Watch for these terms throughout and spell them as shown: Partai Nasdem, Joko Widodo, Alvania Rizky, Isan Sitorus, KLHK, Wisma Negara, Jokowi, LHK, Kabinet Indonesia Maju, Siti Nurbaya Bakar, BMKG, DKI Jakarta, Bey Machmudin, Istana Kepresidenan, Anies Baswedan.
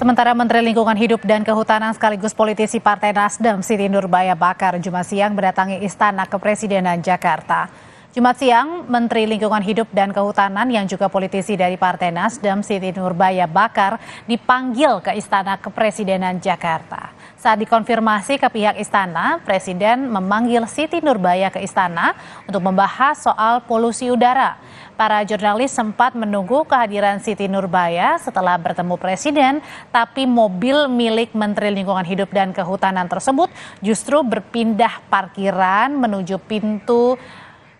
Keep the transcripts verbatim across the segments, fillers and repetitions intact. Sementara Menteri Lingkungan Hidup dan Kehutanan sekaligus politisi Partai Nasdem, Siti Nurbaya Bakar, Jumat siang mendatangi Istana Kepresidenan Jakarta. Jumat siang, Menteri Lingkungan Hidup dan Kehutanan yang juga politisi dari Partai Nasdem, Siti Nurbaya Bakar, dipanggil ke Istana Kepresidenan Jakarta. Saat dikonfirmasi ke pihak istana, Presiden memanggil Siti Nurbaya ke istana untuk membahas soal polusi udara. Para jurnalis sempat menunggu kehadiran Siti Nurbaya setelah bertemu Presiden, tapi mobil milik Menteri Lingkungan Hidup dan Kehutanan tersebut justru berpindah parkiran menuju pintu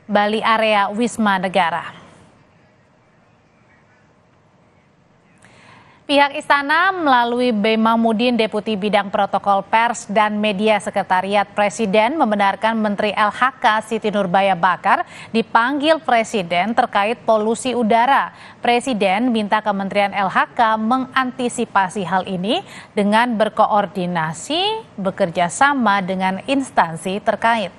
Bali area Wisma Negara. Pihak istana melalui Bey Machmudin, Deputi Bidang Protokol Pers dan Media Sekretariat Presiden, membenarkan Menteri L H K Siti Nurbaya Bakar dipanggil Presiden terkait polusi udara. Presiden minta Kementerian L H K mengantisipasi hal ini dengan berkoordinasi, bekerja sama dengan instansi terkait.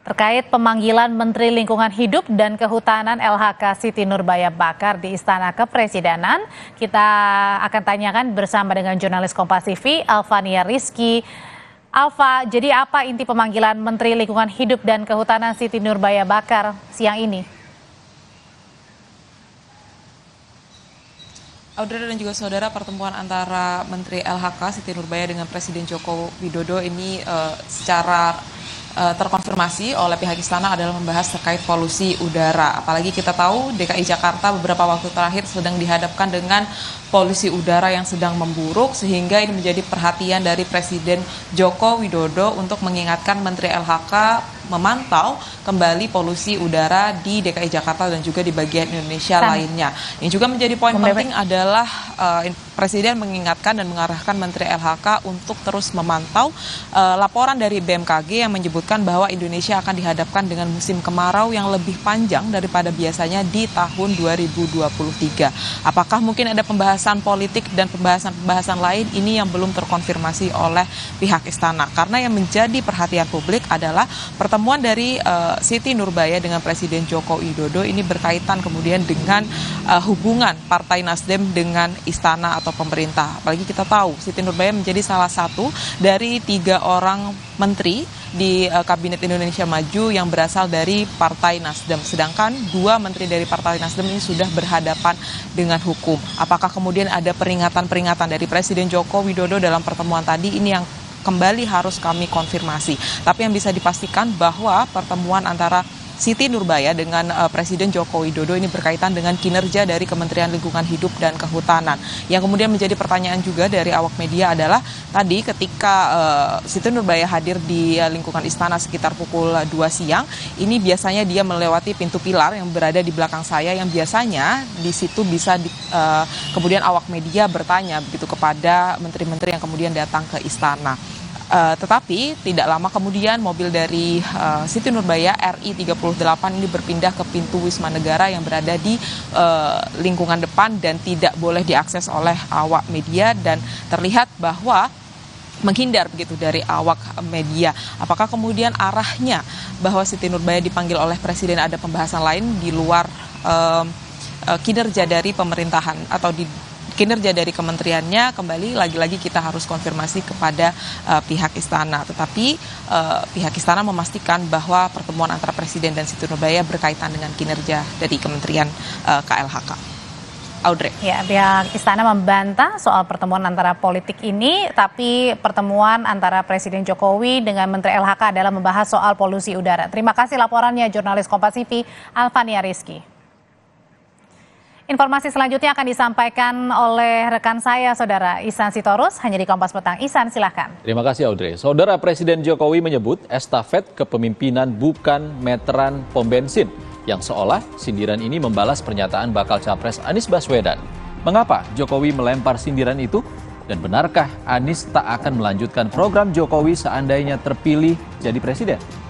Terkait pemanggilan Menteri Lingkungan Hidup dan Kehutanan L H K Siti Nurbaya Bakar di Istana Kepresidenan, kita akan tanyakan bersama dengan jurnalis Kompas T V Alvania Rizky. Alfa, jadi apa inti pemanggilan Menteri Lingkungan Hidup dan Kehutanan Siti Nurbaya Bakar siang ini? Audrey dan juga saudara, pertemuan antara Menteri L H K Siti Nurbaya dengan Presiden Joko Widodo ini uh, secara terkonfirmasi oleh pihak istana adalah membahas terkait polusi udara. Apalagi kita tahu D K I Jakarta beberapa waktu terakhir sedang dihadapkan dengan polusi udara yang sedang memburuk, sehingga ini menjadi perhatian dari Presiden Joko Widodo untuk mengingatkan Menteri L H K memantau kembali polusi udara di D K I Jakarta dan juga di bagian Indonesia San. lainnya. Yang juga menjadi poin penting adalah uh, Presiden mengingatkan dan mengarahkan Menteri L H K untuk terus memantau uh, laporan dari B M K G yang menyebut bahwa Indonesia akan dihadapkan dengan musim kemarau yang lebih panjang daripada biasanya di tahun dua ribu dua puluh tiga. Apakah mungkin ada pembahasan politik dan pembahasan-pembahasan lain, ini yang belum terkonfirmasi oleh pihak istana. Karena yang menjadi perhatian publik adalah pertemuan dari uh, Siti Nurbaya dengan Presiden Joko Widodo ini berkaitan kemudian dengan uh, hubungan Partai Nasdem dengan istana atau pemerintah. Apalagi kita tahu Siti Nurbaya menjadi salah satu dari tiga orang menteri di Kabinet Indonesia Maju yang berasal dari Partai Nasdem. Sedangkan dua menteri dari Partai Nasdem ini sudah berhadapan dengan hukum. Apakah kemudian ada peringatan-peringatan dari Presiden Joko Widodo dalam pertemuan tadi, ini yang kembali harus kami konfirmasi. Tapi yang bisa dipastikan bahwa pertemuan antara Siti Nurbaya dengan uh, Presiden Joko Widodo ini berkaitan dengan kinerja dari Kementerian Lingkungan Hidup dan Kehutanan. Yang kemudian menjadi pertanyaan juga dari awak media adalah tadi ketika uh, Siti Nurbaya hadir di uh, lingkungan istana sekitar pukul dua siang, ini biasanya dia melewati pintu pilar yang berada di belakang saya, yang biasanya di situ bisa di, uh, kemudian awak media bertanya begitu kepada menteri-menteri yang kemudian datang ke istana. Uh, tetapi tidak lama kemudian mobil dari uh, Siti Nurbaya R I tiga puluh delapan ini berpindah ke pintu Wisma Negara yang berada di uh, lingkungan depan dan tidak boleh diakses oleh awak media, dan terlihat bahwa menghindar begitu dari awak media. Apakah kemudian arahnya bahwa Siti Nurbaya dipanggil oleh Presiden ada pembahasan lain di luar uh, uh, kinerja dari pemerintahan atau di kinerja dari kementeriannya, kembali lagi-lagi kita harus konfirmasi kepada uh, pihak istana. Tetapi uh, pihak istana memastikan bahwa pertemuan antara Presiden dan Siti Nurbaya berkaitan dengan kinerja dari Kementerian uh, K L H K. Audrey. Ya, pihak istana membantah soal pertemuan antara politik ini, tapi pertemuan antara Presiden Jokowi dengan Menteri L H K adalah membahas soal polusi udara. Terima kasih laporannya jurnalis Kompas T V Alvania Rizky. Informasi selanjutnya akan disampaikan oleh rekan saya, Saudara Isan Sitorus, hanya di Kompas Petang. Isan, silakan. Terima kasih, Audrey. Saudara, Presiden Jokowi menyebut estafet kepemimpinan bukan meteran pom bensin, yang seolah sindiran ini membalas pernyataan bakal capres Anies Baswedan. Mengapa Jokowi melempar sindiran itu? Dan benarkah Anies tak akan melanjutkan program Jokowi seandainya terpilih jadi presiden?